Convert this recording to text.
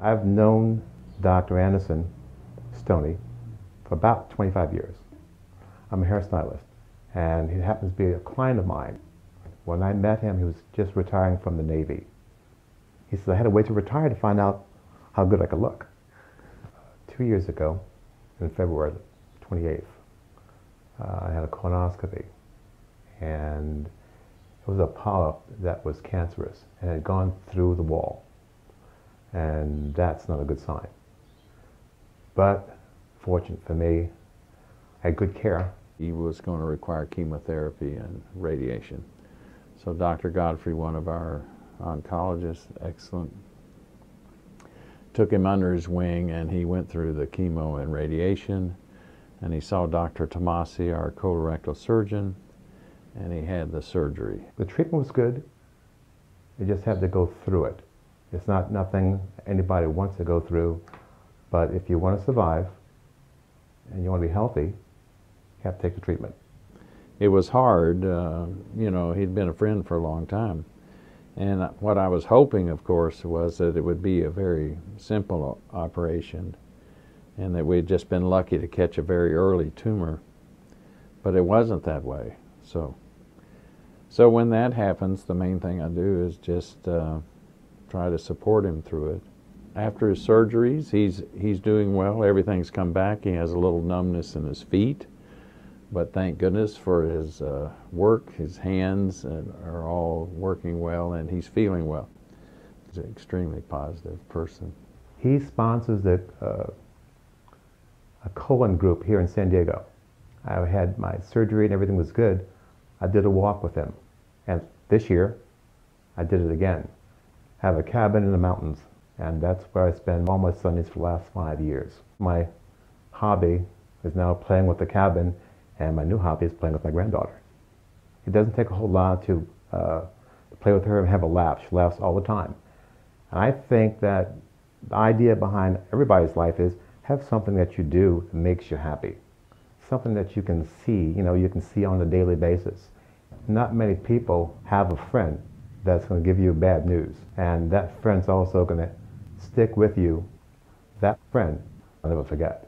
I've known Dr. Anderson, Stony, for about 25 years. I'm a hairstylist, and he happens to be a client of mine. When I met him, he was just retiring from the Navy. He said, I had to wait to retire to find out how good I could look. 2 years ago, in February 28th, I had a colonoscopy, and it was a polyp that was cancerous and had gone through the wall, and that's not a good sign. But fortunate for me, I had good care. He was going to require chemotherapy and radiation. So Dr. Godfrey, one of our oncologists, excellent, took him under his wing, and he went through the chemo and radiation, and he saw Dr. Tomasi, our colorectal surgeon, and he had the surgery. The treatment was good. You just have to go through it. It's not nothing anybody wants to go through, but if you want to survive and you want to be healthy, you have to take the treatment. It was hard. You know, he'd been a friend for a long time. And what I was hoping, of course, was that it would be a very simple operation and that we'd just been lucky to catch a very early tumor. But it wasn't that way. So when that happens, the main thing I do is just try to support him through it. After his surgeries, he's doing well. Everything's come back. He has a little numbness in his feet, but thank goodness for his work. His hands are all working well, and he's feeling well. He's an extremely positive person. He sponsors a colon group here in San Diego. I had my surgery and everything was good. I did a walk with him, and this year I did it again. I have a cabin in the mountains, and that's where I spend all my Sundays for the last 5 years. My hobby is now playing with the cabin, and my new hobby is playing with my granddaughter. It doesn't take a whole lot to play with her and have a laugh. She laughs all the time. And I think that the idea behind everybody's life is have something that you do that makes you happy. Something that you can see, you know, you can see on a daily basis. Not many people have a friend that's going to give you bad news, and that friend's also going to stick with you. That friend I'll never forget.